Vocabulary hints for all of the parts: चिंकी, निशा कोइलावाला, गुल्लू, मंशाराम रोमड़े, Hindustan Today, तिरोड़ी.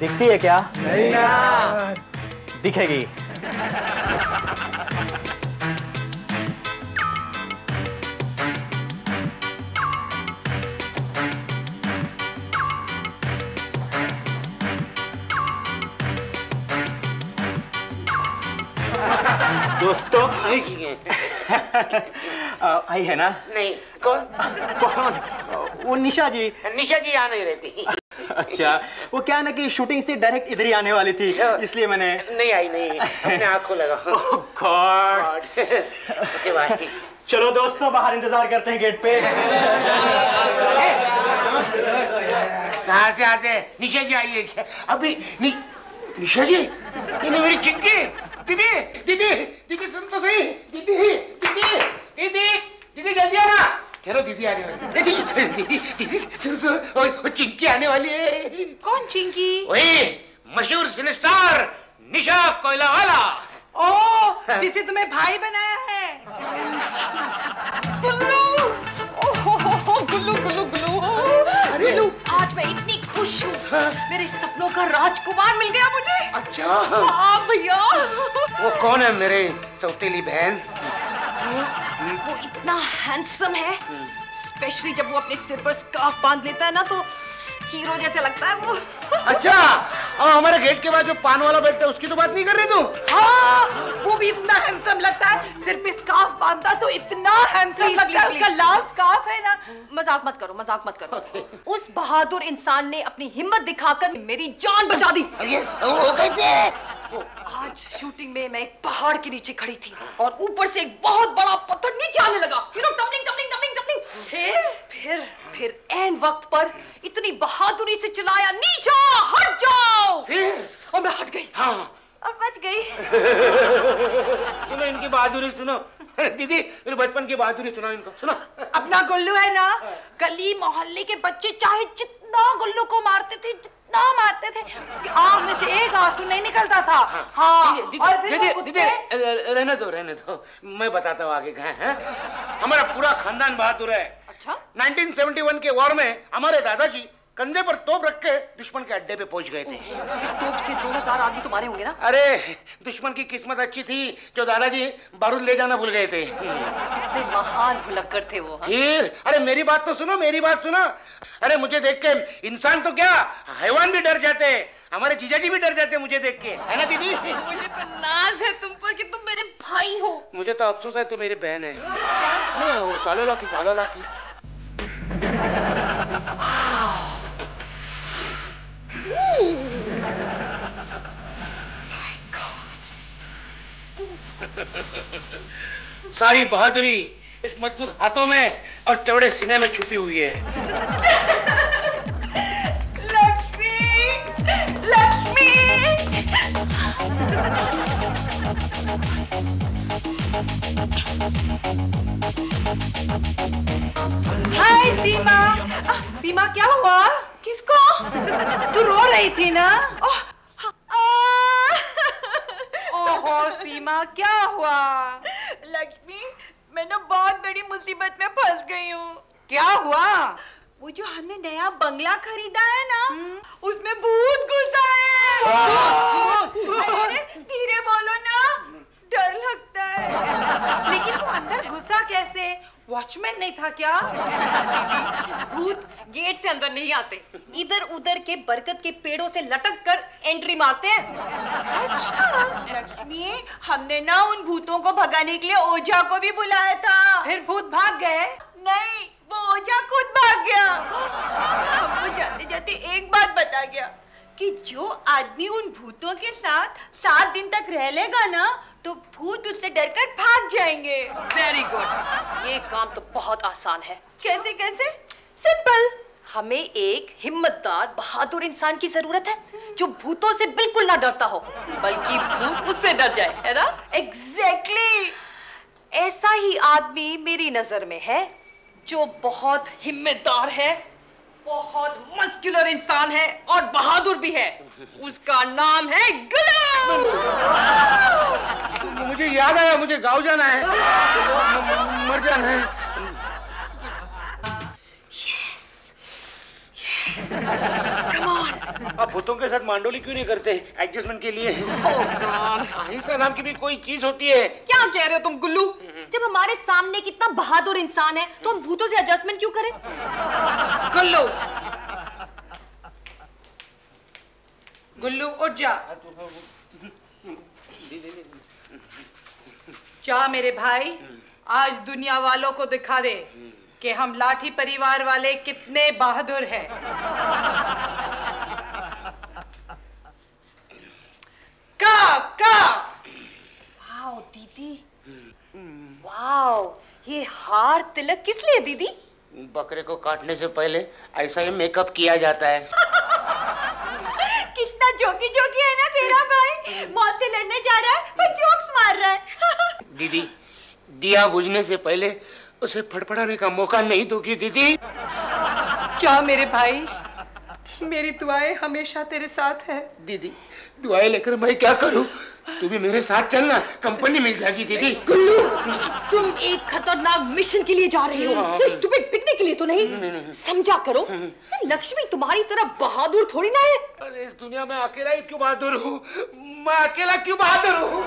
दिखती है क्या? नहीं ना। दिखेगी। दोस्तों आई है ना? नहीं। कौन? कौन? वो निशा जी। निशा जी यहाँ नहीं रहती। अच्छा, वो क्या ना कि शूटिंग से डायरेक्ट इधर ही आने वाली थी, इसलिए मैंने। नहीं आई, नहीं, अपने आँख को लगा। ओह गॉड। ओके भाई, चलो दोस्तों बाहर इंतजार करते हैं गेट पे। कहाँ से आते हैं? निशा जी आई है क्या? अभी निशा जी, ये मेरी चिंकी दीदी, दीदी, दीदी सुन तो सही, दीदी, दीदी, दीदी, दीदी जल्दी आना। चलो दीदी आने वाली, दीदी, दीदी सुन सुन, चिंकी आने वाली है। कौन चिंकी? वही मशहूर सिने स्टार निशा कोइलावाला। ओह, जिसे तुम्हें भाई बनाया है। गुल्लू, ओहो, गुल्लू, गुल्लू, गुल्लू, गुल्लू, आज मैं इतनी खुश हूँ, मेरे सपनों का राजकुमार मिल गया मुझे। अच्छा। हाँ भैया। वो कौन है मेरे सौतेली बहन? वो इतना हैंडसम है, स्पेशली जब वो अपने सिर पर स्कार्फ बांध लेता है ना, तो हीरो जैसे लगता है वो। अच्छा, और हमारे गेट के बाद जो पान वाला बैठता है उसकी तो बात नहीं कर रही तू? हाँ, वो भी इतना हैंडसम लगता है, सिर पे स्कार्फ बांधता तो इतना हैंडसम लगता है, उसका लाल स्कार्फ है ना। मजाक मत करो, मजाक मत करो। Okay. उस बहादुर इंसान ने अपनी हिम्मत दिखाकर मेरी जान बचा दी। वो कैसे? आज शूटिंग में मैं एक पहाड़ के नीचे खड़ी थी और ऊपर से एक बहुत बड़ा पत्थर नीचे आने लगा, you know, tumbling, tumbling, tumbling, tumbling. फिर एन वक्त पर इतनी बहादुरी से चिल्लाया, निशा हट जाओ, और मैं हट गई। हाँ, और बच गई। सुनो इनकी बहादुरी, सुनो दीदी, मेरे बचपन की बहादुरी सुना इनको, सुना। अपना गुल्लू है ना, गली मोहल्ले के बच्चे चाहे जितना गुल्लू को मारते थे, जितना मारते थे, उसकी आंख में से एक आंसू नहीं निकलता था। हाँ, दीदी रहने दो, रहने दो, मैं बताता हूँ आगे कहाँ है। हमारा पूरा खानदान बहादुर है। अच्छा। 1971 के वॉर में हमारे दादाजी कंधे पर तोप रख के दुश्मन के अड्डे पे पहुंच गए थे। इस तोप से 2000 आदमी तुम्हारे होंगे ना? अरे दुश्मन की किस्मत अच्छी थी जो दादाजी बारूद ले जाना भूल गए थे। कितने महान भुलक्कड़ थे वो। फिर अरे मेरी बात तो सुनो, मेरी बात सुनो। अरे मुझे देख के इंसान तो क्या हैवान भी डर जाते, हमारे जीजा जी भी डर जाते मुझे देख के, है ना दीदी? मुझे तो नाज है तुम पर कि तुम मेरे भाई हो। मुझे तो अफसोस है तुम मेरी बहन है। सालो लाखी, सालो लाखी। सारी बहादुरी इस मजबूत हाथों में और चौड़े सीने में छुपी हुई है। लक्ष्मी, लक्ष्मी। हाय सीमा। सीमा क्या हुआ? किसको? तू रो रही थी ना? ओहो सीमा, क्या हुआ? लक्ष्मी, मैं ना बहुत बड़ी मुसीबत में फंस गई हूँ। क्या हुआ? वो जो हमने नया बंगला खरीदा है ना, उसमें भूत घुसा है। धीरे बोलो ना, डर लगता है। लेकिन वो अंदर घुसा कैसे? वॉचमैन नहीं था क्या? भूत गेट से अंदर नहीं आते, इधर उधर के बरगद के पेड़ों से लटक कर एंट्री मारते हैं। सच? लक्ष्मी, हमने ना उन भूतों को भगाने के लिए ओझा को भी बुलाया था। फिर भूत भाग गए? नहीं, वो ओझा खुद भाग गया। हमको जाते जाते एक बात बता गया कि जो आदमी उन भूतों के साथ 7 दिन तक रह लेगा ना, तो भूत उससे डरकर भाग जाएंगे। वेरी गुड, ये काम तो बहुत आसान है। कैसे? कैसे? सिंपल, हमें एक हिम्मतदार बहादुर इंसान की जरूरत है जो भूतों से बिल्कुल ना डरता हो, बल्कि भूत उससे डर जाए, है ना? एग्जैक्टली। ऐसा ही आदमी मेरी नजर में है, जो बहुत हिम्मतदार है, बहुत मस्कुलर इंसान है और बहादुर भी है। उसका नाम है गुल्लू। मुझे याद आया, मुझे गांव जाना है, मर जाना है। Yes, yes, come on। आप भूतों के साथ मांडोली क्यों नहीं करते एडजस्टमेंट के लिए? अहिंसा नाम की भी कोई चीज होती है। क्या कह रहे हो तुम गुल्लू? जब हमारे सामने कितना बहादुर इंसान है तो हम भूतों से एडजस्टमेंट क्यों करें? गुल्लू गुल्लू उठ जा। जा मेरे भाई, आज दुनिया वालों को दिखा दे कि हम लाठी परिवार वाले कितने बहादुर हैं। का वाओ दीदी, वाओ ये हार तिलक किस लिए दीदी? बकरे को काटने से पहले ऐसा ही मेकअप किया जाता है। कितना जोकी जोकी है ना तेरा भाई, मौत से लड़ने जा रहा है पर जोक्स मार रहा है। दीदी दिया बुझने से पहले उसे फड़फड़ाने का मौका नहीं दोगी दीदी। क्या मेरे भाई, मेरी दुआएं हमेशा तेरे साथ है दीदी। दुआएं लेकर मैं क्या करूं? तू भी मेरे साथ चलना, कंपनी मिल जाएगी दीदी। गुल्लू तुम एक खतरनाक मिशन के लिए जा रहे हो, ये स्टूपिड पिकनिक के लिए तो नहीं? नहीं। समझा करो, लक्ष्मी तुम्हारी तरह बहादुर थोड़ी ना है। अरे इस दुनिया में अकेला ही क्यों बहादुर हूँ? मैं अकेला क्यों बहादुर हूँ?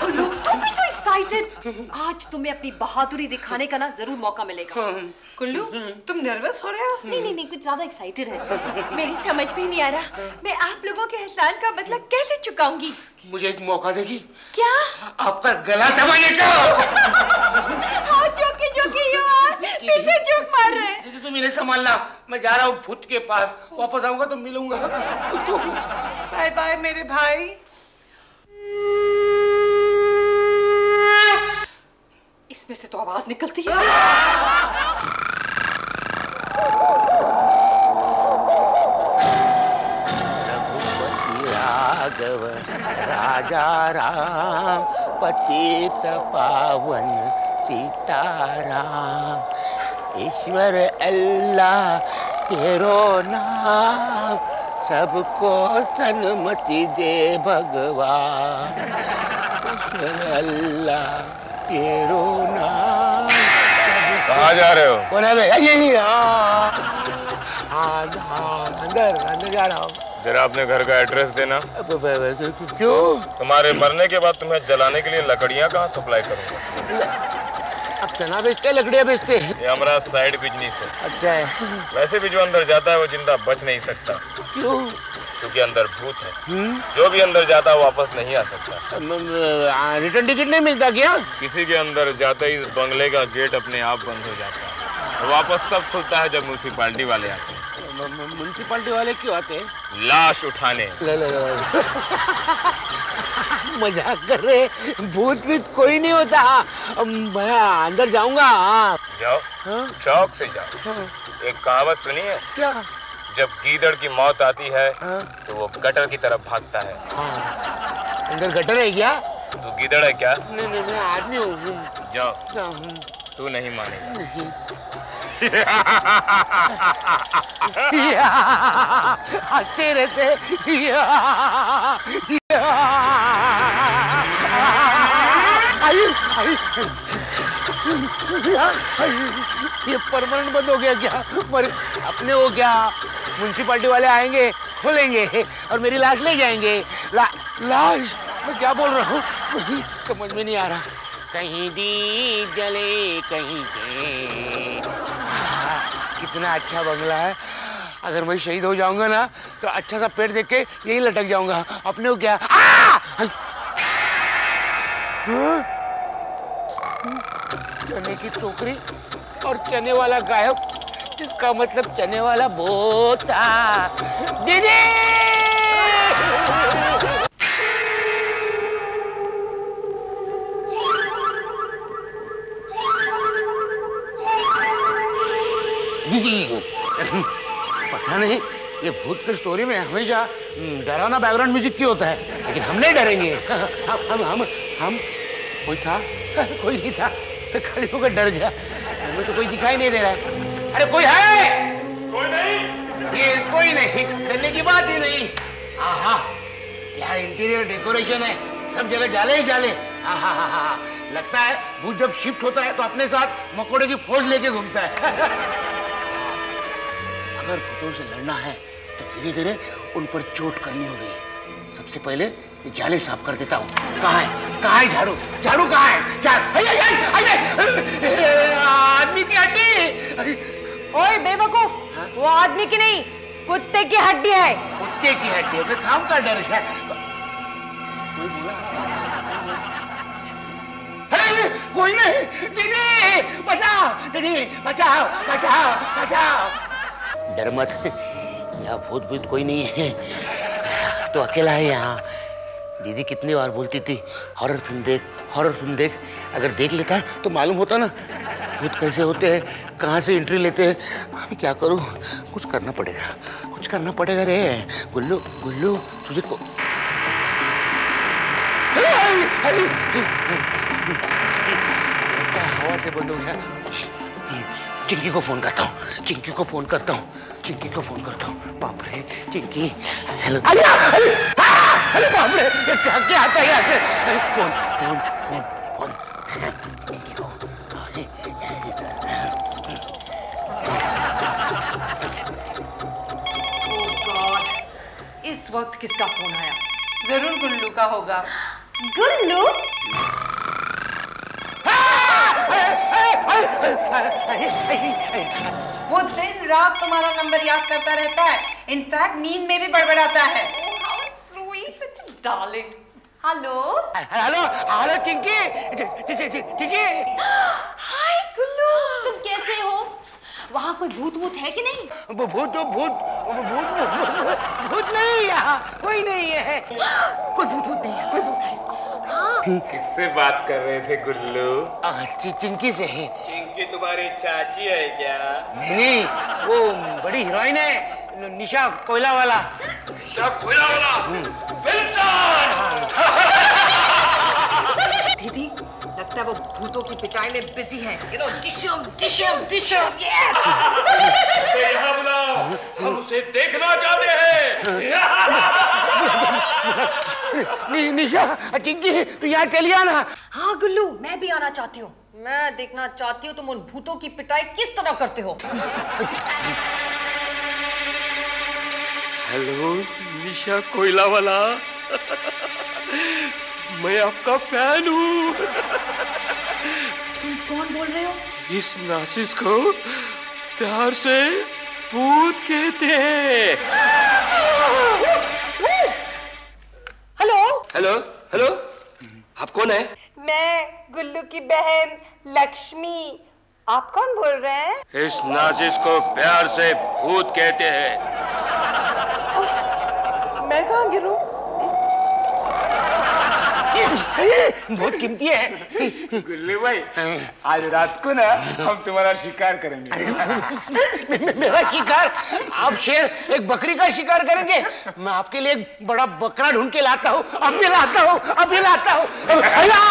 गुल्लू तुम भी सो एक्साइटेड, आज तुम्हें अपनी बहादुरी दिखाने का ना जरूर मौका मिलेगा। गुल्लू तुम नर्वस हो रहे हो? नहीं नहीं कुछ ज्यादा एक्साइटेड है। मेरी समझ में नहीं आ रहा, मैं आप लोगों के एहसान का बदला कैसे चुकाऊंगी? मुझे एक मौका देगी? क्या? आपका गला दबाने का। हाँ जोके जोके यू आर, फिर से जोक मार रहे हैं। दीदी तुम इन्हें संभालना, मैं जा रहा हूँ भूत के पास, वापस आऊंगा तो मिलूंगा। बाय बाय मेरे भाई। इसमें से तो आवाज निकलती है। राजा राम पतित पावन सीताराम, ईश्वर अल्लाह तेरो नाम, सबको सन्मति दे भगवान। ईश्वर अल्लाह तेरो नाम। कहाँ जा रहे हो? कौन है भाई? यही अंदर जा रहा हूँ। जरा अपने घर का एड्रेस देना। क्यों? तुम्हारे मरने के बाद तुम्हें जलाने के लिए लकड़ियाँ कहाँ सप्लाई करूँगा? अब चना बेचते हैं, लकड़ियाँ बेचते हैं। ये हमारा साइड बिजनेस है। अच्छा है। वैसे भी जो अंदर जाता है वो जिंदा बच नहीं सकता। क्यों? क्योंकि अंदर भूत है। जो भी अंदर जाता है वापस नहीं आ सकता। रिटर्न टिकट नहीं मिलता क्या? किसी के अंदर जाते ही बंगले का गेट अपने आप बंद हो जाता है, वापस तब खुलता है जब म्यूनसिपाल्टी वाले आते हैं। म्यूनसिपाल्टी वाले क्यों आते हैं? लाश उठाने। मजाक कर रहे, भूत भी कोई नहीं होता। मैं अंदर जाऊंगा। जाओ शौक से जाओ। एक कहावत सुनी है क्या? जब गीदड़ की मौत आती है तो वो गटर की तरफ भागता है। अंदर गटर है क्या? तू गीदड़ है क्या? नहीं नहीं मैं आदमी हूँ। जाओ, तू नहीं मानेगा। हंसते रहते। ये परमानेंट बंद हो गया क्या? मर अपने हो क्या? म्यूनसिपाल्टी वाले आएंगे, खोलेंगे और मेरी लाश ले जाएंगे। लाश मैं क्या बोल रहा हूँ समझ में नहीं आ रहा। कहीं दीप जले कहीं के। कितना अच्छा बंगला है। अगर मैं शहीद हो जाऊंगा ना तो अच्छा सा पेड़ देख के यही लटक जाऊंगा। अपने को क्या? चने की टोकरी और चने वाला गायब, जिसका मतलब चने वाला बोता। दीदी पता नहीं ये भूत की स्टोरी में हमेशा डरावना बैकग्राउंड म्यूजिक क्यों होता है? लेकिन हम नहीं डरेंगे। हम कोई था कोई नहीं था, खाली होकर डर गया। हमें तो कोई दिखाई नहीं दे रहा है। अरे कोई है? कोई नहीं। ये कोई नहीं, डरने की बात ही नहीं। आहा यार इंटीरियर डेकोरेशन है, सब जगह जाले ही जाले। आहा हा हा, लगता है भूत जब शिफ्ट होता है तो अपने साथ मकोड़े की फौज लेके घूमता है। अगर भूतों से लड़ना है तो धीरे धीरे उन पर चोट करनी होगी। सबसे पहले जाले साफ कर देता हूँ। कहाँ है झाड़ू? झाड़ू कहाँ है? आदमी की हड्डी। ओए बेवकूफ, वो आदमी की नहीं कुत्ते की हड्डी है। कुत्ते की हड्डी है? काम कर डर है। कोई नहीं। दीदी बचाओ, दीदी बचाओ, बचाओ, बचाओ। डर मत, यहाँ भूत भूत कोई नहीं है, तो अकेला है यहाँ। दीदी कितनी बार बोलती थी हॉरर फिल्म देख, हॉरर फिल्म देख। अगर देख लेता तो मालूम होता ना भूत कैसे होते हैं, कहाँ से एंट्री लेते हैं। अभी क्या करूँ, कुछ करना पड़ेगा, कुछ करना पड़ेगा। रे गुल्लू, गुल्लू तुझे को हवा से बंद हो गया। चिंकी को फोन करता हूँ, चिंकी को फोन करता हूँ, चिंकी को फोन करता हूँ। बाप रे चिंकी, हेलो। अरे बाप रे, ये क्या आता है यहाँ से? अरे phone phone phone phone चिंकी को। ओह गॉड, इस वक्त किसका फोन आया? जरूर गुल्लू का होगा। गुल्लू? वो दिन रात तुम्हारा नंबर याद करता रहता है, इनफैक्ट नींद में भी बड़बड़ाता है। Darling hello hello hello चिंकी, चिंकी hi गुल्लू, तुम कैसे हो? वहाँ कोई भूत भूत है कि नहीं? भूत भूत भूत नहीं, यहाँ कोई नहीं है। कोई भूत भूत नहीं है, कोई भूत है। किससे बात कर रहे थे गुल्लू? चिंकी से है। चिंकी तुम्हारी चाची है क्या? नहीं, वो बड़ी हीरोइन है, निशा कोयला वाला। निशा कोयला वाला फिल्म स्टार। दीदी लगता है वो भूतों की पिटाई में बिजी है। हम उसे देखना चाहते हैं। निशा, चिंकी तू यहाँ चली आना। हाँ गुल्लू, मैं भी आना चाहती हूँ। मैं देखना चाहती हूँ तुम उन भूतों की पिटाई किस तरह करते हो। हेलो निशा कोयला वाला, मैं आपका फैन हूँ। तुम कौन बोल रहे हो? इस नाचिस को प्यार से भूत कहते हैं। हेलो हेलो, आप कौन है? मैं गुल्लू की बहन लक्ष्मी। आप कौन बोल रहे हैं? इस नाजिश को प्यार से भूत कहते हैं। मैं कहाँ गिरूं? बहुत कीमती है। गुल्लू भाई आज रात को ना हम तुम्हारा शिकार करेंगे। मेरा शिकार? आप शेर एक बकरी का शिकार करेंगे? मैं आपके लिए एक बड़ा बकरा ढूंढ के लाता हूँ, अभी लाता हूँ, अभी लाता हूँ। आएगा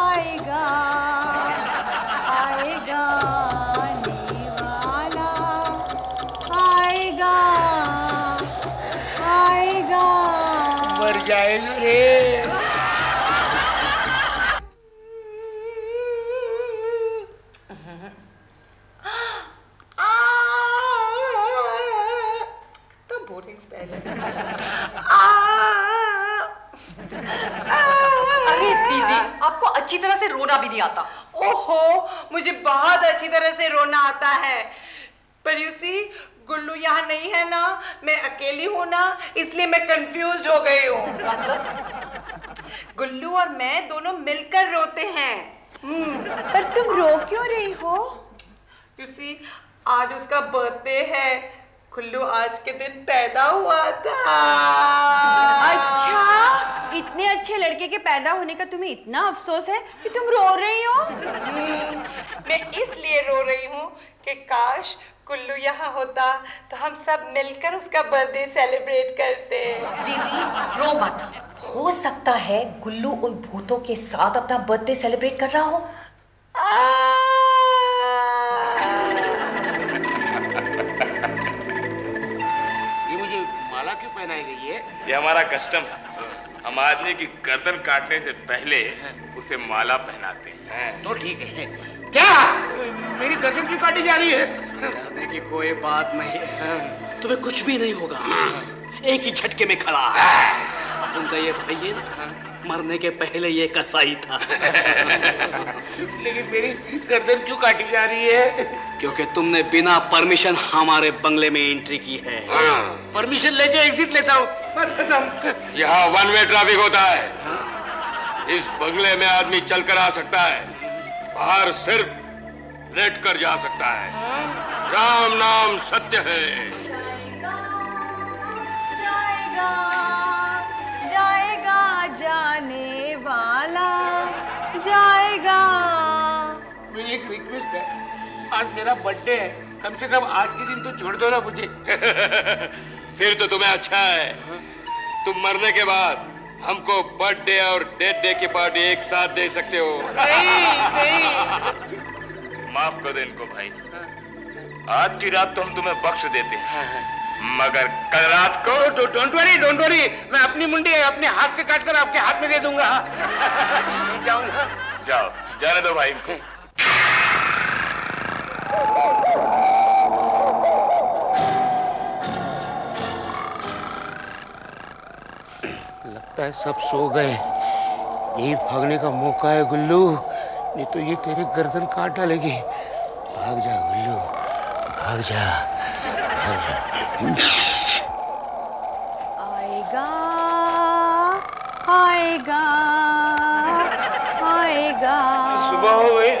आएगा आएगा आएगा वाला आएगा आएगा, मर जाएगा रे। तो बोरिंग स्पेल है। अरे दीदी आपको अच्छी तरह से रोना भी नहीं आता। ओहो मुझे बहुत अच्छी तरह से रोना आता है, पर यू सी गुल्लू यहाँ नहीं है ना, मैं अकेली हूँ ना, इसलिए मैं कंफ्यूज हो गई हूँ। गुल्लू और मैं दोनों मिलकर रोते हैं। पर तुम रो क्यों रही हो? यू सी आज उसका बर्थडे है, गुल्लू आज के दिन पैदा हुआ था। अच्छा, इतने अच्छे लड़के के पैदा होने का तुम्हें इतना अफसोस है कि तुम रो रही हो? मैं इसलिए रो रही हूँ कि काश गुल्लू यहाँ होता तो हम सब मिलकर उसका बर्थडे सेलिब्रेट करते। दीदी रो मत, हो सकता है गुल्लू उन भूतों के साथ अपना बर्थडे सेलिब्रेट कर रहा हो। ये मुझे माला क्यों पहनाई गई है? ये हमारा कस्टम है, हम आदमी की गर्दन काटने से पहले उसे माला पहनाते हैं। तो ठीक है, क्या मेरी गर्दन क्यों काटी जा रही है? डरने की कोई बात नहीं है, तुम्हें कुछ भी नहीं होगा, एक ही झटके में खड़ा। अपन का ये भाई मरने के पहले ये कसाई था। लेकिन मेरी गर्दन क्यों काटी जा रही है? क्योंकि तुमने बिना परमिशन हमारे बंगले में एंट्री की है। परमिशन लेके एग्जिट लेता हूँ। यहाँ वन वे ट्रैफिक होता है। इस बंगले में आदमी चलकर आ सकता है, बाहर सिर्फ लेट कर जा सकता है। राम नाम सत्य है। जाएगा, जाएगा, जाएगा जाने वाला जाएगा। मेरी एक रिक्वेस्ट है, आज मेरा बर्थडे है, कम से कम आज के दिन तो छोड़ दो ना मुझे। फिर तो तुम्हें अच्छा है, तुम मरने के बाद हमको बर्थडे और डेथ डे की पार्टी एक साथ दे सकते हो। माफ कर दे इनको भाई, आज की रात तो हम तुम्हें बख्श देते हैं, मगर कल रात को तो डोंट वरी, मैं अपनी मुंडी अपने हाथ से काटकर आपके हाथ में दे दूंगा। जाओ ना, जाओ, जाने दो भाई इनको। सब सो गए, यही भागने का मौका है गुल्लू, नहीं तो ये तेरे गर्दन काट डालेगी। भाग जा गुल्लू, भाग जा, भाग जा। आएगा आएगा आएगा। सुबह हो गई?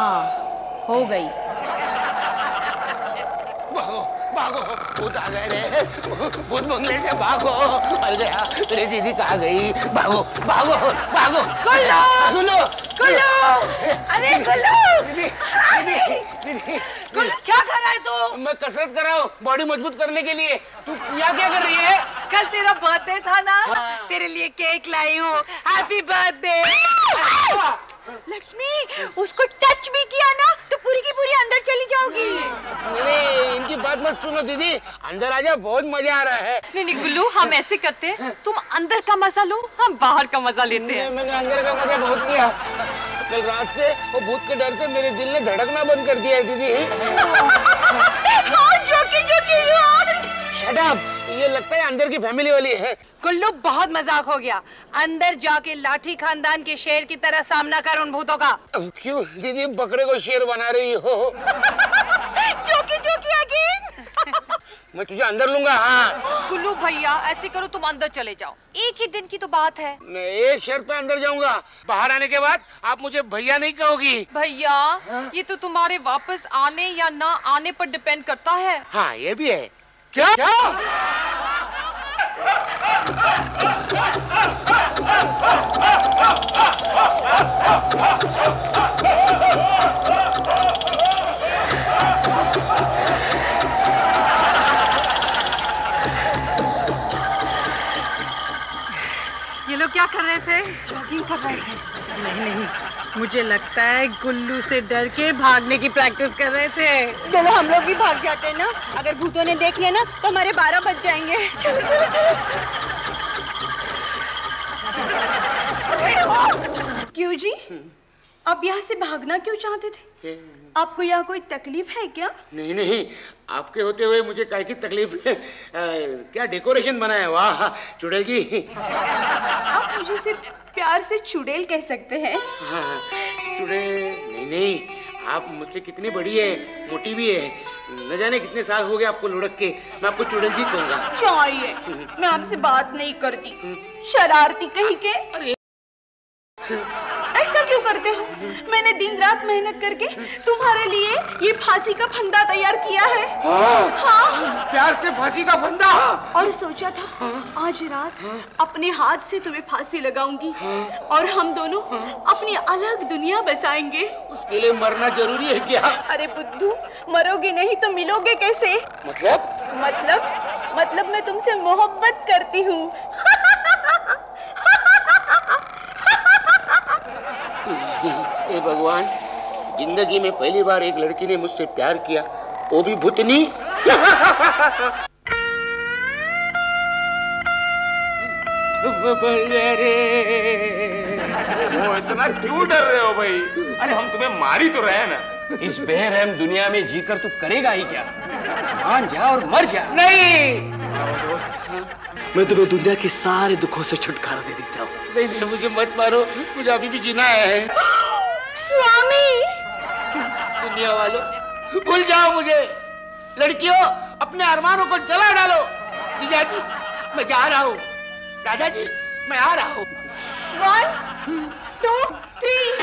हाँ हो गई। भूत आ गए रे, भूत बंगले से भागो। मर गया मेरी दीदी, कहाँ गई? भागो भागो भागो। गुल्लू गुल्लू गुल्लू, अरे गुल्लू दीदी दीदी दीदी। गुल्लू क्या कर रहा है तू? मैं कसरत कर रहा हूँ बॉडी मजबूत करने के लिए। तू यहाँ क्या कर रही है? कल तेरा बर्थडे था ना, तेरे लिए केक लाई हूँ, हैप्पी बर्थडे। लक्ष्मी उसको टच भी किया ना तो पूरी की पूरी अंदर चली जाओगी। नहीं इनकी बात मत सुनो दीदी, अंदर आजा, बहुत मजा आ रहा है। नहीं नहीं गुल्लू, हम ऐसे करते हैं, तुम अंदर का मजा लो, हम बाहर का मजा लेते हैं। मैंने अंदर का मजा बहुत लिया। कल रात से वो भूत के डर से मेरे दिल ने धड़कना बंद कर दिया है दीदी। ये लगता है अंदर की फैमिली वाली है। गुल्लू बहुत मजाक हो गया, अंदर जाके लाठी खानदान के शेर की तरह सामना कर उन भूतों का। क्यों दीदी बकरे को शेर बना रही हो? जोकी जोकी अगेन। मैं तुझे अंदर लूंगा। हाँ गुल्लू भैया ऐसे करो, तुम अंदर चले जाओ, एक ही दिन की तो बात है। मैं एक शर्त पे अंदर जाऊंगा, बाहर आने के बाद आप मुझे भैया नहीं कहोगी। भैया ये तो तुम्हारे वापस आने या ना आने पर डिपेंड करता है। हाँ ये भी है। क्या क्या? ये लोग क्या कर रहे थे? जॉगिंग कर रहे थे। नहीं नहीं मुझे लगता है गुल्लू से डर के भागने की प्रैक्टिस कर रहे थे। चलो हम लोग भी भाग जाते हैं ना, अगर भूतों ने देख लिया ना तो हमारे 12 बज जाएंगे। चलो चलो चलो। क्यों जी आप यहाँ से भागना क्यों चाहते थे? आपको यहाँ कोई तकलीफ है क्या? नहीं नहीं आपके होते हुए मुझे काहे की तकलीफ है। क्या डेकोरेशन बना है, वाह चुड़ैल जी। आप मुझे सिर्फ प्यार से चुड़ैल कह सकते हैं। हाँ चुड़ैल नहीं नहीं, आप मुझसे कितनी बड़ी है, मोटी भी है, न जाने कितने साल हो गए आपको लुढ़क के, मैं आपको चुड़ैल जी कहूँगा। चाहिए मैं आपसे बात नहीं करती, शरारती कहीं के। अरे ऐसा क्यों करते हो? मैंने दिन रात मेहनत करके तुम्हारे लिए ये फांसी का फंदा तैयार किया है। हाँ, हाँ। प्यार से फांसी का फंदा। और सोचा था हाँ। आज रात हाँ। अपने हाथ से तुम्हें फांसी लगाऊंगी हाँ। और हम दोनों हाँ। अपनी अलग दुनिया बसाएंगे। उसके लिए मरना जरूरी है क्या? अरे बुद्धू मरोगे नहीं तो मिलोगे कैसे? मतलब मतलब मतलब मैं तुमसे मोहब्बत करती हूँ। हे भगवान, जिंदगी में पहली बार एक लड़की ने मुझसे प्यार किया, वो भी भूतनी। वो इतना क्यों डर रहे हो भाई? अरे हम तुम्हें मारी तो रहे ना। इस बेरहम दुनिया में जीकर तू करेगा ही क्या? मान जा और मर जा। नहीं दोस्त, मैं तुम्हें दुनिया के सारे दुखों से छुटकारा दे देता हूँ। नहीं नहीं, मुझे मत मारो, मुझे अभी भी जीना है। स्वामी, दुनिया वालों भूल जाओ मुझे। लड़कियों, अपने अरमानों को जला डालो। जीजा जी, मैं जा रहा हूँ। दादाजी, मैं आ रहा हूँ। 1, 2, 3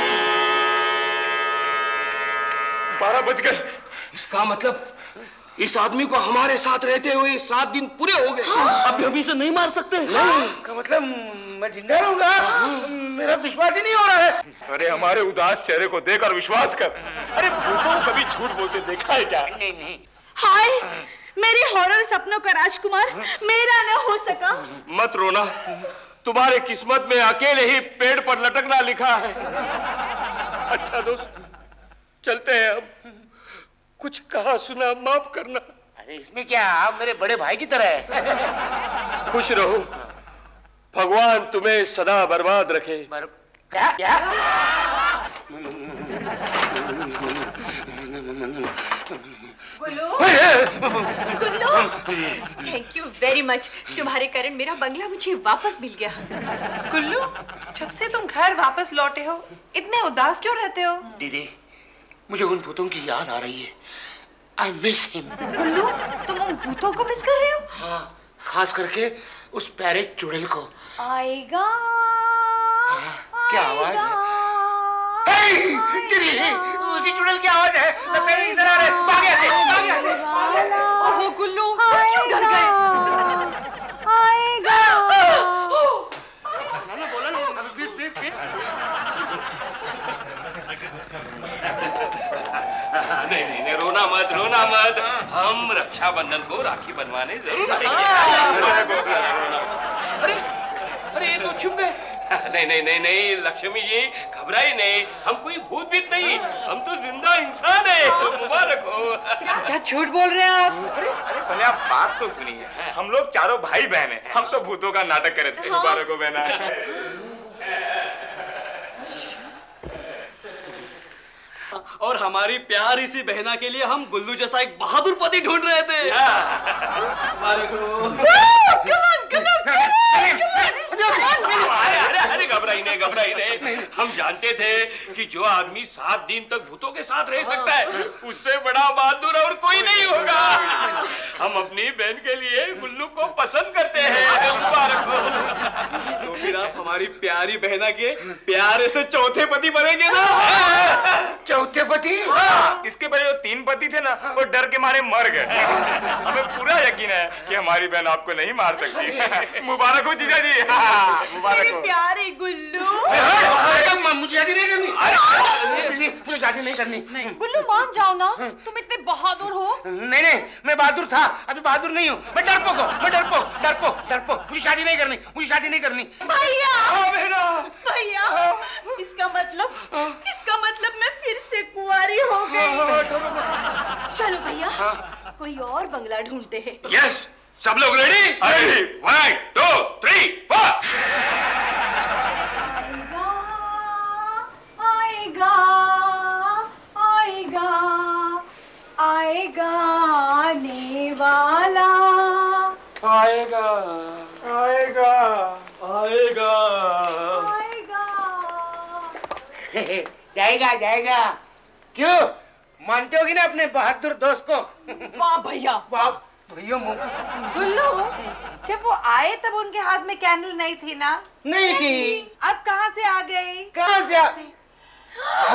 12 बज गए। इसका मतलब इस आदमी को हमारे साथ रहते हुए 7 दिन पूरे हो गए। अभी हम इसे नहीं मार सकते। नहीं, का मतलब मैं जिंदा रहूंगा? मेरा विश्वास ही नहीं हो रहा है। अरे हमारे उदास चेहरे को देख और विश्वास कर। अरे भूतों को कभी झूठ बोलते देखा है क्या? नहीं नहीं। हाय, मेरे हॉरर सपनों का राजकुमार मेरा न हो सका। मत रोना, तुम्हारे किस्मत में अकेले ही पेड़ पर लटकना लिखा है। अच्छा दोस्त, चलते हैं। अब कुछ कहा सुना माफ करना। अरे इसमें क्या, आप मेरे बड़े भाई की तरह है। खुश रहो, भगवान तुम्हें सदा बर्बाद रखे। क्या क्या? गुल्लू, गुल्लू, thank you very much. तुम्हारे कारण मेरा बंगला मुझे वापस मिल गया। गुल्लू, जब से तुम घर वापस लौटे हो इतने उदास क्यों रहते हो? दीदी, मुझे उन भूतों की याद आ रही है। I miss him. गुल्लू, तुम उन भूतों को मिस कर रहे हो? हाँ, खास करके उस प्यारे चुड़ैल को। आएगा। हाँ, क्या आवाज है? उसी चुड़ैल की आवाज है। इधर आ रहे, भाग से, भाग से। ओहो गुल्लू, क्यों डर गए? आएगा। ना ना बोला ना, अभी बीट बीट। नहीं नहीं नहीं, रोना मत, रोना मत। हम रक्षाबंधन को राखी बनवाने जरूर आएंगे। अरे ये तो छिप गए। नहीं नहीं नहीं नहीं, लक्ष्मी जी घबराई नहीं, हम कोई भूत भीत नहीं, हम तो जिंदा इंसान है। तो मुबारक हो। क्या झूठ बोल रहे हैं आप? अरे भले, आप बात तो सुनिए। हम लोग चारों भाई बहन हैं, हम तो भूतों का नाटक करे थे। मुबारक हो बहना। और हमारी प्यारी सी बहना के लिए हम गुल्लू जैसा एक बहादुर पति ढूंढ रहे थे। अरे घबराई नहीं, घबराई नहीं। हम जानते थे कि जो आदमी 7 दिन तक भूतों के साथ रह सकता है उससे बड़ा बहादुर और कोई नहीं होगा। हम अपनी बहन के लिए गुल्लू को पसंद करते हैं। मुबारक हो। तो फिर आप हमारी प्यारी बहना के प्यारे से चौथे पति बनेंगे ना? चौथे पति? हाँ, इसके पहले जो 3 पति थे ना, वो डर के मारे मर गए। हमें पूरा यकीन है कि हमारी बहन आपको नहीं मार सकती। मुबारक हो जीजा जी। हाँ, मुबारक हो। मेरे प्यारे गुल्लू। मुझे शादी नहीं करनी। मुझे शादी नहीं करनी। गुल्लू मान जाओ ना, तुम इतने बहादुर हो। नहीं नहीं, मैं बहादुर था, अभी बहादुर नहीं हूँ। मैं डरपोक हूँ, मैं डरपोक डरपोक डरपोक। मुझे शादी नहीं करनी, मुझे शादी नहीं करनी। भैया भैया, इसका मतलब मैं फिर से कुंवारी हो गई। चलो भैया, कोई और बंगला ढूंढते हैं। यस, सब लोग रेडी? 1, 2, 3, 4। आएगा, आएगा, आएगा, आएगा, आने वाला आएगा, आएगा, आएगा, आएगा। जाएगा जाएगा। क्यों, मानते होगी ना अपने बहादुर दोस्त को? वाह भैया, वाह भैया। गुल्लू, जब वो आए तब उनके हाथ में कैंडल नहीं थी ना? नहीं थी। अब कहाँ से आ गई? कहाँ से?